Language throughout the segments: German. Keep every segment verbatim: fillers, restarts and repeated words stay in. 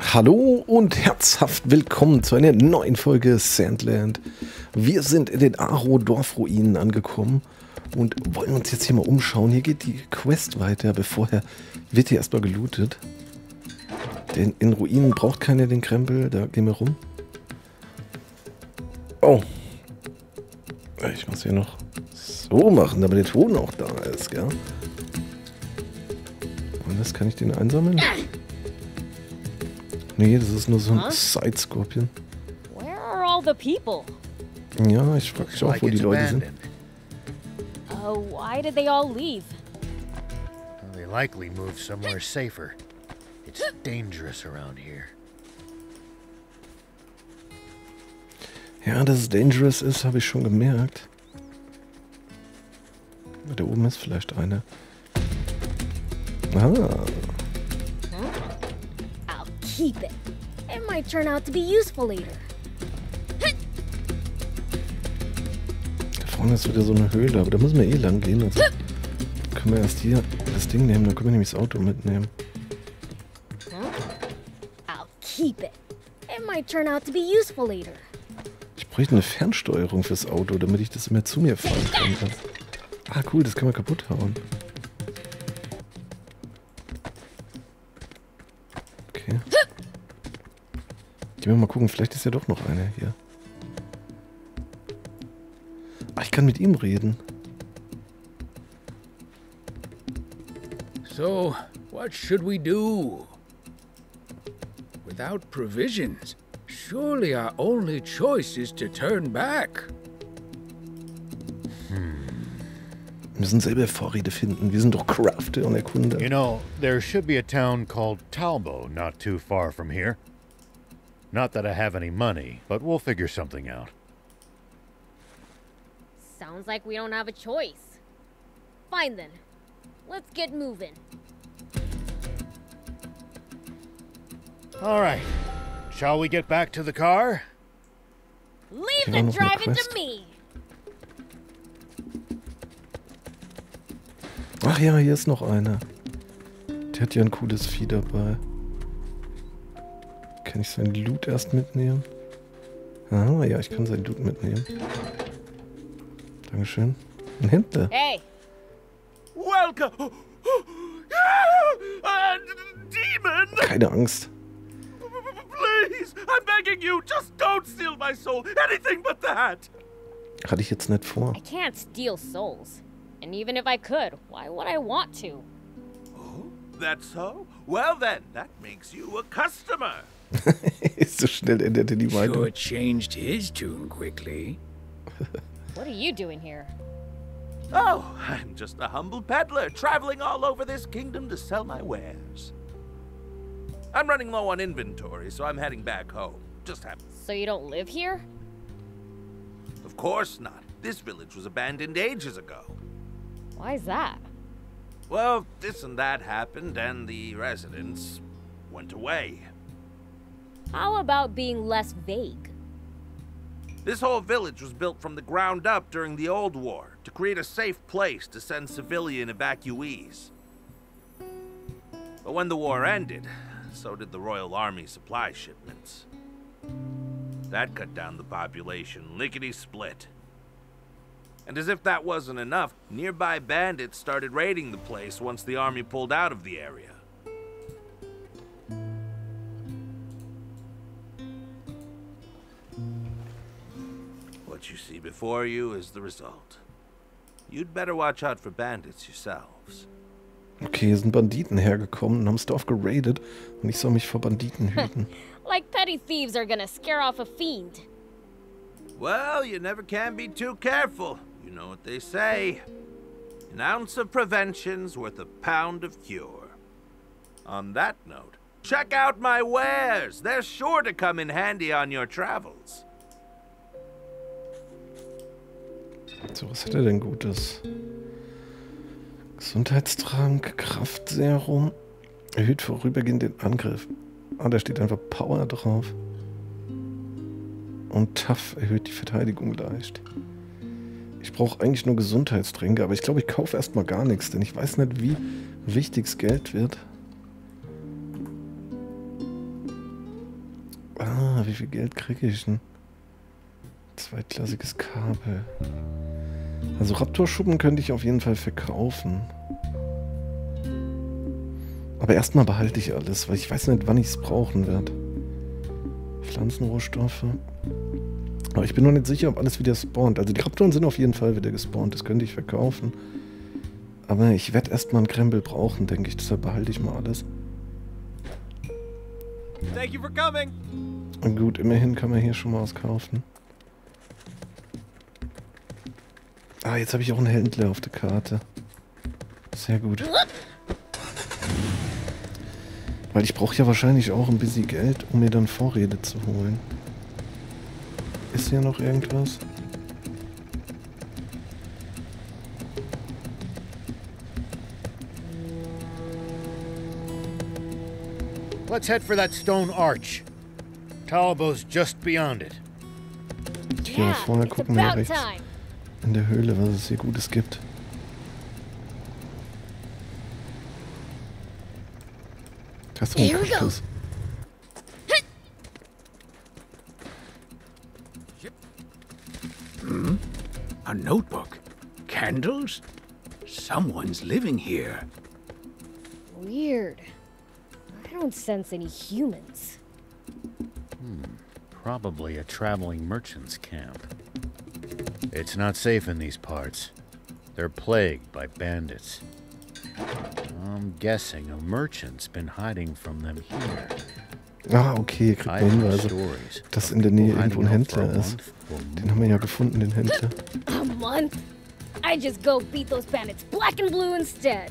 Hallo und herzhaft willkommen zu einer neuen Folge Sandland. Wir sind in den Aro Dorfruinen angekommen und wollen uns jetzt hier mal umschauen. Hier geht die Quest weiter, aber vorher wird hier erstmal gelootet. Denn in Ruinen braucht keiner den Krempel, da gehen wir rum. Oh. Ich muss hier noch so machen, damit der Ton auch da ist, gell? Und das kann ich den einsammeln? Nee, das ist nur so ein huh? Side-Skorpion. Ja, ich frage mich auch, wo die Leute sind. Oh, why did they all leave? They likely moved somewhere safer. It's dangerous around here. Ja, dass es dangerous ist, habe ich schon gemerkt. Da oben ist vielleicht einer. Ah. Keep it. It might turn out to be useful later. Da vorne ist wieder so eine Höhle, aber da müssen wir eh lang gehen. Also können wir erst hier das Ding nehmen, dann können wir nämlich das Auto mitnehmen. I'll keep it. It might turn out to be useful later. Ich bräuchte eine Fernsteuerung fürs Auto, damit ich das immer zu mir fahren kann. Ah cool, das können wir kaputt hauen. Mal gucken, vielleicht ist ja doch noch einer hier. Ach, ich kann mit ihm reden. So, what should we do? Without provisions, surely our only choice is to turn back. Hm. Wir müssen selber Vorräte finden. Wir sind doch Crafter und Erkunder. You know, there should be a town called Talbo not too far from here. Not that I have any money, but we'll figure something out. Sounds like we don't have a choice. Fine then. Let's get moving. All right. Shall we get back to the car? Leave the driving to me. Ach ja, hier ist noch einer. Der hat ja ein cooles Vieh dabei. Kann ich sein Loot erst mitnehmen? Ah, ja, ich kann sein Loot mitnehmen. Dankeschön. Ein Händler. Hey! Welcome! Demon! Keine Angst. Please, I'm begging you, just don't steal my soul. Anything but that! Hatte ich jetzt nicht vor. I can't steal souls. And even if I could, why would I want to? Oh, that's so? Well then, that makes you a customer. So schnell änderte die Meinung. Sure changed his tune quickly. What are you doing here? Oh, I'm just a humble peddler traveling all over this kingdom to sell my wares. I'm running low on inventory, so I'm heading back home. Just happened. So you don't live here? Of course not. This village was abandoned ages ago. Why's that? Well, this and that happened, and the residents went away. How about being less vague? This whole village was built from the ground up during the Old War to create a safe place to send civilian evacuees. But when the war ended, so did the Royal Army supply shipments. That cut down the population lickety-split. And as if that wasn't enough, nearby bandits started raiding the place once the army pulled out of the area. What you see before you is the result. You'd better watch out for bandits yourselves. Okay, hier sind Banditen hergekommen und haben das Dorf geradet und ich soll mich vor Banditen hüten. Like petty thieves are gonna scare off a fiend. Well, you never can be too careful. You know what they say. An ounce of prevention's worth a pound of cure. On that note, check out my wares. They're sure to come in handy on your travels. So, was hat er denn Gutes? Gesundheitstrank, Kraftserum, erhöht vorübergehend den Angriff. Ah, da steht einfach Power drauf. Und Tough erhöht die Verteidigung leicht. Ich brauche eigentlich nur Gesundheitstränke, aber ich glaube, ich kaufe erstmal gar nichts, denn ich weiß nicht, wie wichtig das Geld wird. Ah, wie viel Geld kriege ich denn? Zweitklassiges Kabel. Also Raptorschuppen könnte ich auf jeden Fall verkaufen. Aber erstmal behalte ich alles, weil ich weiß nicht, wann ich es brauchen werde. Pflanzenrohstoffe. Aber ich bin noch nicht sicher, ob alles wieder spawnt. Also die Raptoren sind auf jeden Fall wieder gespawnt. Das könnte ich verkaufen. Aber ich werde erstmal einen Krempel brauchen, denke ich. Deshalb behalte ich mal alles. Thank you for coming. Und gut, immerhin kann man hier schon mal was kaufen. Ah, jetzt habe ich auch einen Händler auf der Karte. Sehr gut. Weil ich brauche ja wahrscheinlich auch ein bisschen Geld, um mir dann Vorräte zu holen. Ist hier noch irgendwas? Let's head for that stone arch. Talbo's just beyond it. Okay, yeah, vorne gucken wir rechts time. In der Höhle, was es hier Gutes gibt. Das ist ein Kaktus. Hm? A notebook? Candles? Someone's living here. Weird. I don't sense any humans. Hmm. Probably a traveling merchant's camp. It's not safe in these parts. They're plagued by bandits. I'm guessing a merchant's been hiding from them here. Ah, okay, kriegt man Hinweise, dass in der Nähe irgendwo ein Händler ist. Den haben wir ja gefunden, den Händler. Oh Mann, I just go beat those bandits black and blue instead.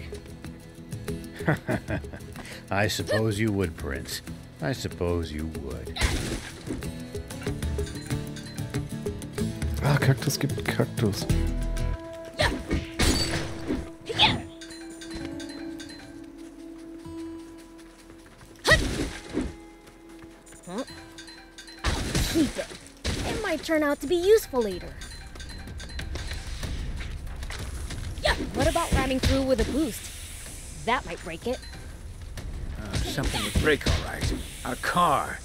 I suppose you would, Prince. I suppose you would. Ah, Kaktus gibt Kaktus. Turn out to be useful later. Yeah. What about ramming through with a boost? That might break it. Uh, something would break, all right. A car.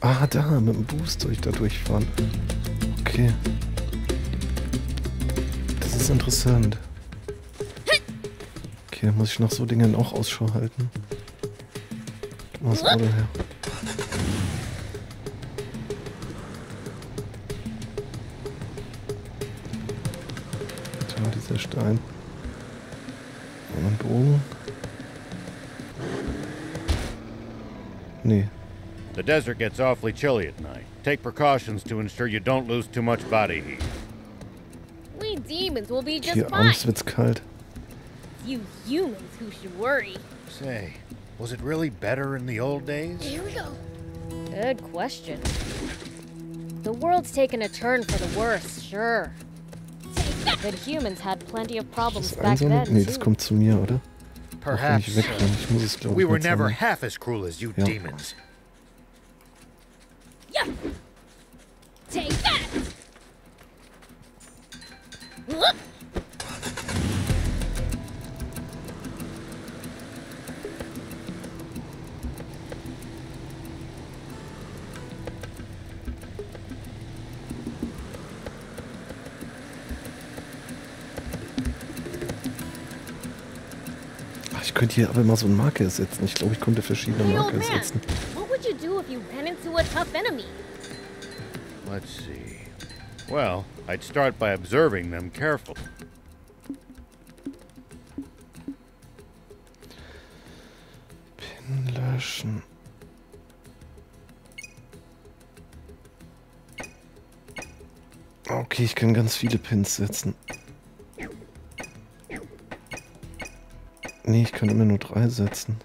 Ah, da mit dem Boost soll ich da durchfahren. Okay. Das ist interessant. Okay, dann muss ich nach so Dingen auch Ausschau halten. Was war da her? Dieser Stein. Und einen Bogen. Nee. The desert gets awfully chilly at night. Take precautions to ensure you don't lose too much body heat. We demons will be just fine. Hier wird's kalt. You humans who should worry. Say, was it really better in the old days? Here we go. Good question. The world's taken a turn for the worse, sure. But humans had plenty of problems back then. Nee, das kommt zu mir, oder? Perhaps ich muss es, glaub, we were never half as cruel as you demons. Ja. Take that. Ich könnte hier aber mal so einen Marker setzen. Ich glaube, ich könnte verschiedene Marker setzen. What would you do if you ran into a tough enemy? Let's see. Well, I'd start by observing them carefully. Pin löschen. Okay, ich kann ganz viele Pins setzen. Nee, ich kann immer nur drei setzen.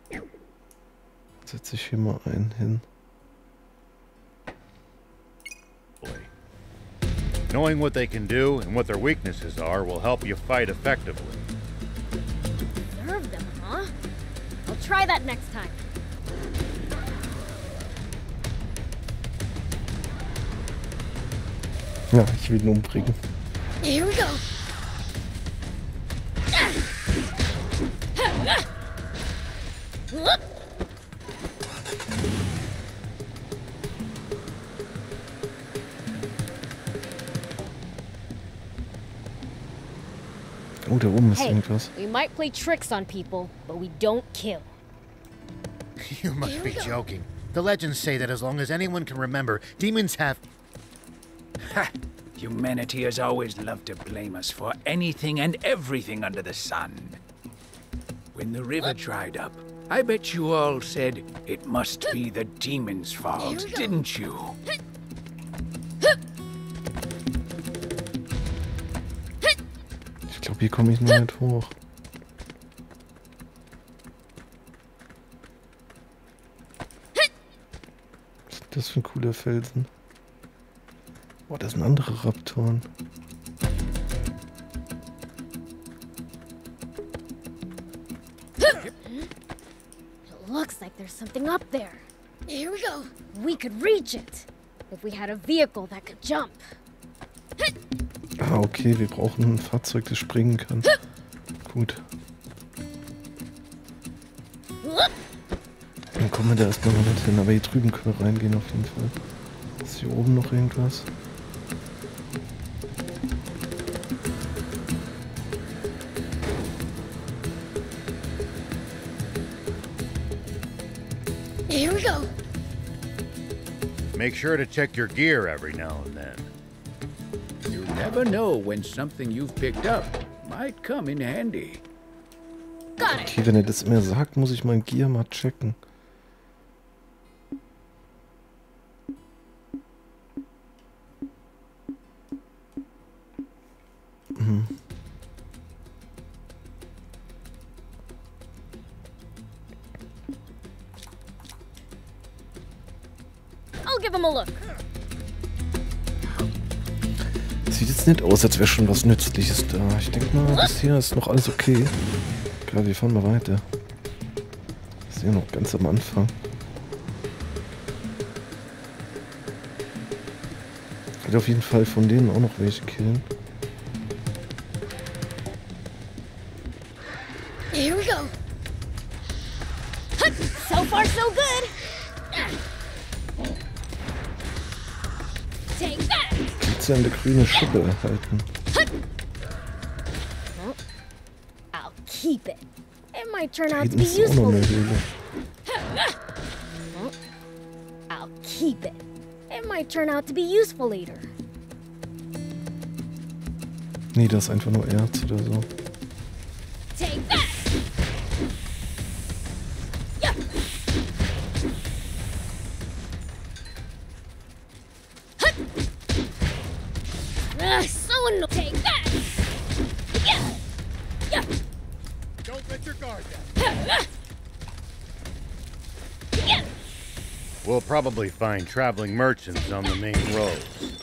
Dann setze ich hier mal einen hin. Knowing what they can do and what their weaknesses are will help you fight effectively. Observe them, huh? I'll try that next time. Ja, ich will ihn umbringen. Here we go. Oh, da oben ist hey, irgendwas. We might play tricks on people, but we don't kill. You must be joking. The legends say that as long as anyone can remember, demons have... Ha! Humanity has always loved to blame us for anything and everything under the sun. When the river dried up, I bet you all said it must be the demons' fault, didn't you? Ich glaube, hier komme ich noch nicht hoch. Was ist das für ein cooler Felsen? Boah, das sind andere Raptoren. It looks like there's something up there. Here we go. We could reach it if we had a vehicle that could jump. Ah, okay, wir brauchen ein Fahrzeug, das springen kann. Gut. Dann kommen wir da erstmal noch nicht hin, aber hier drüben können wir reingehen auf jeden Fall. Ist hier oben noch irgendwas? Make sure to check your gear every now and then. You never know when something you've picked up might come in handy. Okay, wenn er das immer sagt, muss ich mein Gear mal checken. Mhm. Sieht jetzt nicht aus, als wäre schon was Nützliches da. Ich denke mal, bis hier ist noch alles okay. Klar, wir fahren mal weiter. Das ist ja noch ganz am Anfang. Ich werde auf jeden Fall von denen auch noch welche killen. Here we go. So far, so good. Eine grüne Schippe erhalten. I'll keep it. It might turn out to be useful. I'll keep it. It might turn out to be useful later. Nee, das ist einfach nur Erz oder so. Take that. We'll probably find traveling merchants on the main roads.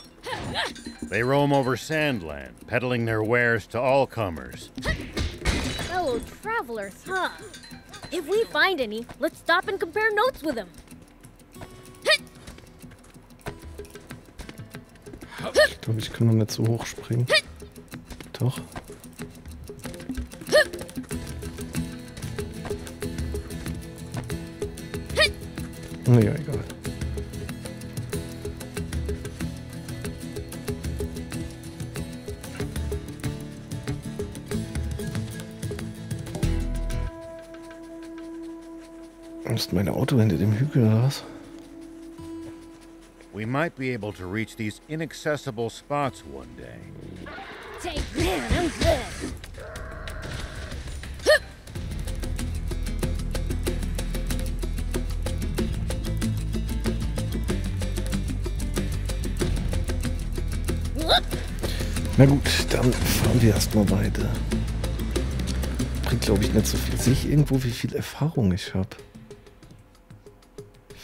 They roam over Sandland, peddling their wares to all comers. Fellow travelers, huh? If we find any, let's stop and compare notes with them. Ich glaube, ich kann noch nicht so hoch springen. Doch. Naja, egal. Ist mein Auto hinter dem Hügel oder was? We might be able to reach these inaccessible spots one day. Take that, I'm good. Na gut, dann fahren wir erstmal weiter. Bringt, glaube ich, nicht so viel. Sehe ich irgendwo, wie viel Erfahrung ich habe?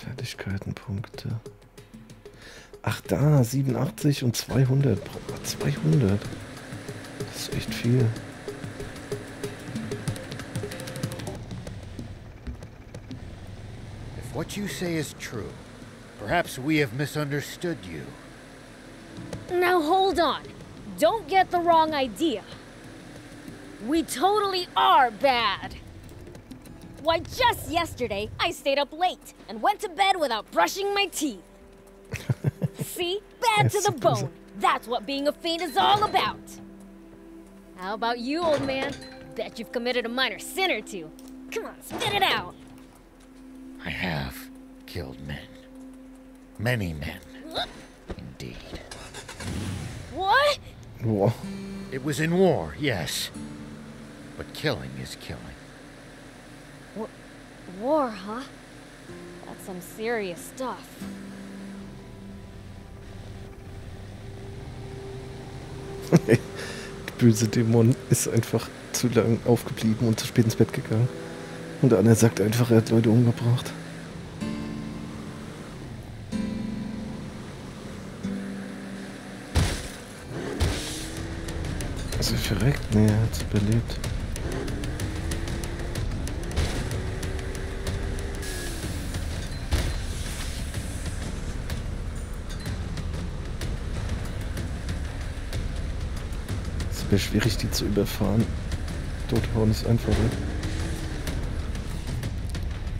Fertigkeitenpunkte. Ach da, siebenundachtzig und zweihundert. Boah, zweihundert. Das ist echt viel. If what you say is true, perhaps we have misunderstood you. Now hold on. Don't get the wrong idea. We totally are bad. Why, just yesterday, I stayed up late and went to bed without brushing my teeth. See? Bad to the bone. That's what being a fiend is all about. How about you, old man? Bet you've committed a minor sin or two. Come on, spit it out. I have killed men. Many men. Indeed. What? War. It was in war, yes. But killing is killing. War, war, huh? That's some serious stuff. Die böse Dämon ist einfach zu lang aufgeblieben und zu spät ins Bett gegangen. Und der andere sagt einfach, er hat Leute umgebracht. Ist er verreckt? Ne, er hat es überlebt. Es wäre schwierig, die zu überfahren. Tothauen ist einfacher.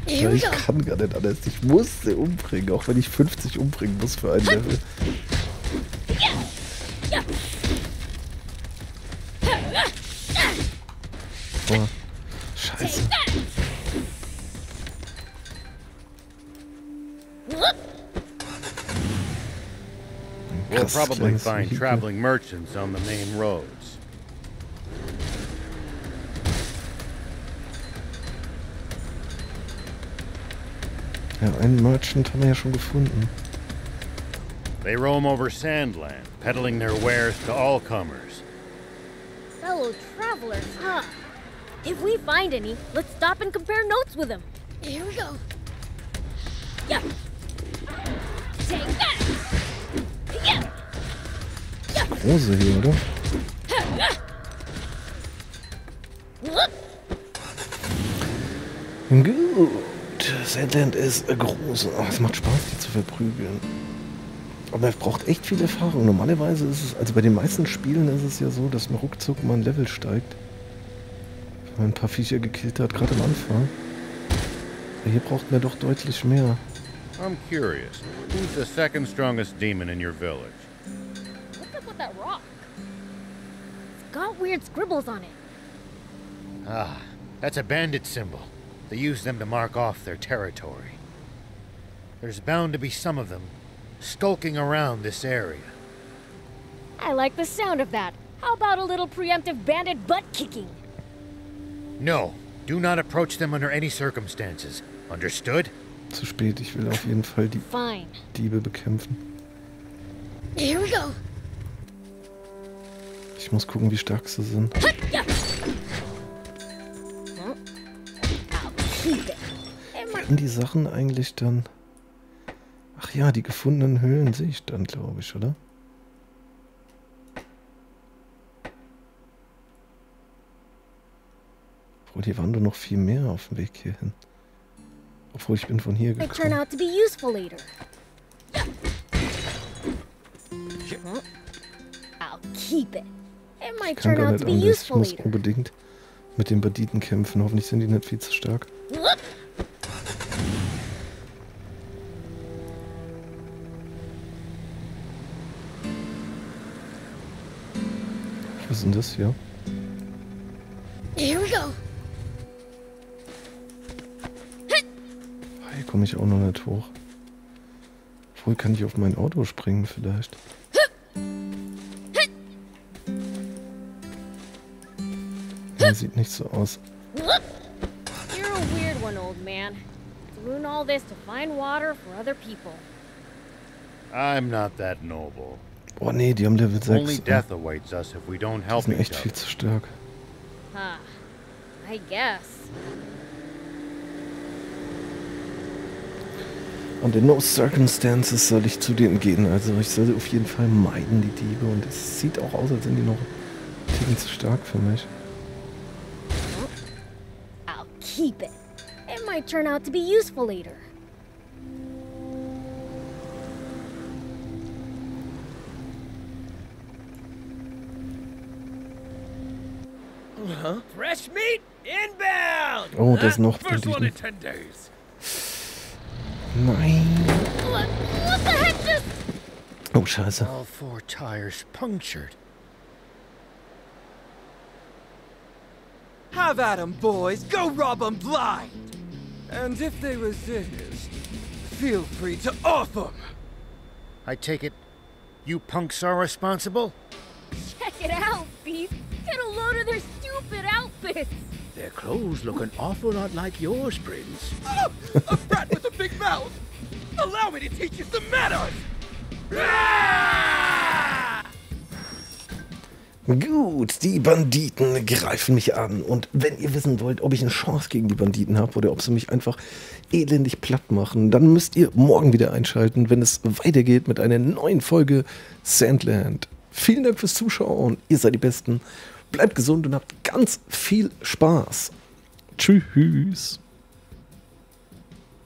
Ja, ich kann gar nicht anders. Ich muss sie umbringen, auch wenn ich fünfzig umbringen muss für ein Level. Oh, scheiße. We'll probably find traveling merchants on the main roads. Ja, einen Merchant haben wir ja schon gefunden. They roam over Sandland, peddling their wares to all comers. Fellow travelers, huh? If we find any, let's stop and compare notes with them. Here we go. Yeah. Take that. Yeah. Yeah. Rose hier, oder? Gut. Sandland ist groß. Oh, es macht Spaß, die zu verprügeln. Aber er braucht echt viel Erfahrung. Normalerweise ist es, also bei den meisten Spielen ist es ja so, dass man ruckzuck mal ein Level steigt. Ein paar Viecher gekillt hat, gerade am Anfang. Hier braucht man doch deutlich mehr. I'm curious. Who's the second strongest demon in your village? What's up with that rock? It's got weird scribbles on it. Ah, that's a bandit symbol. They use them to mark off their territory. There's bound to be some of them skulking around this area. I like the sound of that. How about a little preemptive bandit butt kicking? No, do not approach them under any circumstances. Understood? Zu spät, ich will auf jeden Fall die Fine. Diebe bekämpfen. Here we go. Ich muss gucken, wie stark sie sind. Werden die Sachen eigentlich dann... Ach ja, die gefundenen Höhlen sehe ich dann, glaube ich, oder? Und hier waren doch noch viel mehr auf dem Weg hierhin. Obwohl, ich bin von hier gekommen. Ich kann gar nicht anders. Ich muss unbedingt mit den Banditen kämpfen. Hoffentlich sind die nicht viel zu stark. Was ist denn das hier? Here we go. Komme ich auch noch nicht hoch. Obwohl, kann ich auf mein Auto springen vielleicht. Ja, sieht nicht so aus. You're a weird one, old man. Doing all this to find water for other people. I'm not that noble. Oh nee, die haben Level sechs. Only death awaits us if we don't help each other. Die sind echt viel zu stark. Ha, I guess. Unter no circumstances soll ich zu denen gehen, also ich soll auf jeden Fall meiden, die Diebe, und es sieht auch aus, als sind die noch ein Ticken zu stark für mich. I'll keep it. It might turn out to be useful later. Huh? Fresh meat inbound. Oh, das noch. Nein. What, what the heck just... Oh, Scheiße. All four tires punctured. Have at 'em, boys. Go rob 'em blind. And if they resist, feel free to off 'em. I take it you punks are responsible? Check it out, beef. Get a load of their stupid outfits. Their clothes look an awful lot like yours, Prince. Oh, a brat with a big mouth! Allow me to teach you some manners! Gut, die Banditen greifen mich an. Und wenn ihr wissen wollt, ob ich eine Chance gegen die Banditen habe oder ob sie mich einfach elendig platt machen, dann müsst ihr morgen wieder einschalten, wenn es weitergeht mit einer neuen Folge Sandland. Vielen Dank fürs Zuschauen. Ihr seid die Besten. Bleibt gesund und habt ganz viel Spaß. Tschüss.